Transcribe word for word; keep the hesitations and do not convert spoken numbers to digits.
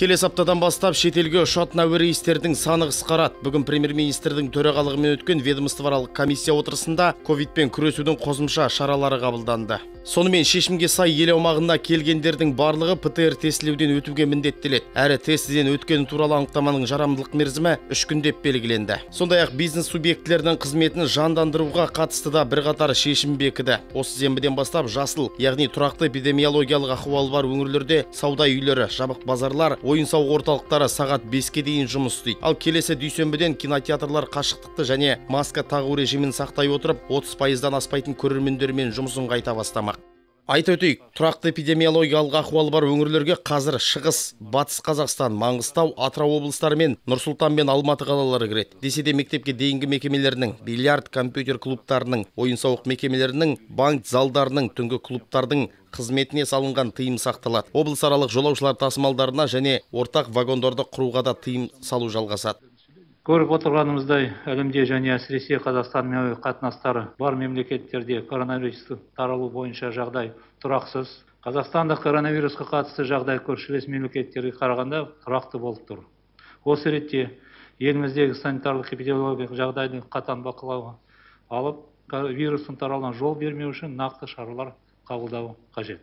Келес аптадан бастап шетелге ұшатын әуе рейстердің саны қысқарады. Бүгін премьер-министрдің төрағалығымен өткен ведомствоаралық комиссия отырысында ковидпен күресудің қосымша шаралары қабылданды. Сонымен шешімге сай ел аумағына келгендердің барлығы ПТР тестілеуден өтуге міндеттеледі. Әрі тестіден өткен туралы анықтаманың жарамдылық мерзімі үш күн деп белгіленді. Сондай-ақ бизнес субъектілердің қызметін жандандыруға қатысты да бірқатар шешім бекіді. Осы сенбіден бастап жасыл, яғни тұрақты эпидемиологиялық ахуалы бар өңірлерде сауда үйлері, жабық базарлар, ойын-сауық орталықтары сағат беске дейін жұмыс істейді. Ал келесі дүйсенбіден кинотеатрлар қашықтықты және маска тағу режимін сақтай отырып отыз пайыздан аспайтын көрермендермен жұмысын қайта бастамақ. Айта өтейік, тұрақты эпидемиологиялық ахуалы бар өңірлерге қазір Шығыс, Батыс Қазақстан, Маңғыстау, Атырау облыстары мен Нұр-Сұлтан мен Алматы қалалары кіреді. Десе де мектепке дейінгі мекемелерінің, бильярд, компьютер клубтарының, ойын-сауық мекемелерінің, банк залдарының, түнгі клубтардың қызметіне салынған тыйым сақталады. Облыс аралық жолаушылар тасымалдарына және ортақ вагондарды құруға да тыйым салу жалғасады. Көріп отырғанымыздай, әлемде және әсіресе Қазақстанның әуе қатынастары бар мемлекеттерде коронавирусты таралу бойынша жағдай тұрақсыз. Қазақстанда коронавирусқа қатысты жағдай көршілес мемлекеттерге қарағанда тұрақты болып тұр. Осы ретте еліміздегі санитарлық эпидемиологиялық жағдайды қатаң бақылауға алып, вирустың таралуына жол бермеу үшін нақты шаралар қабылдау қажет.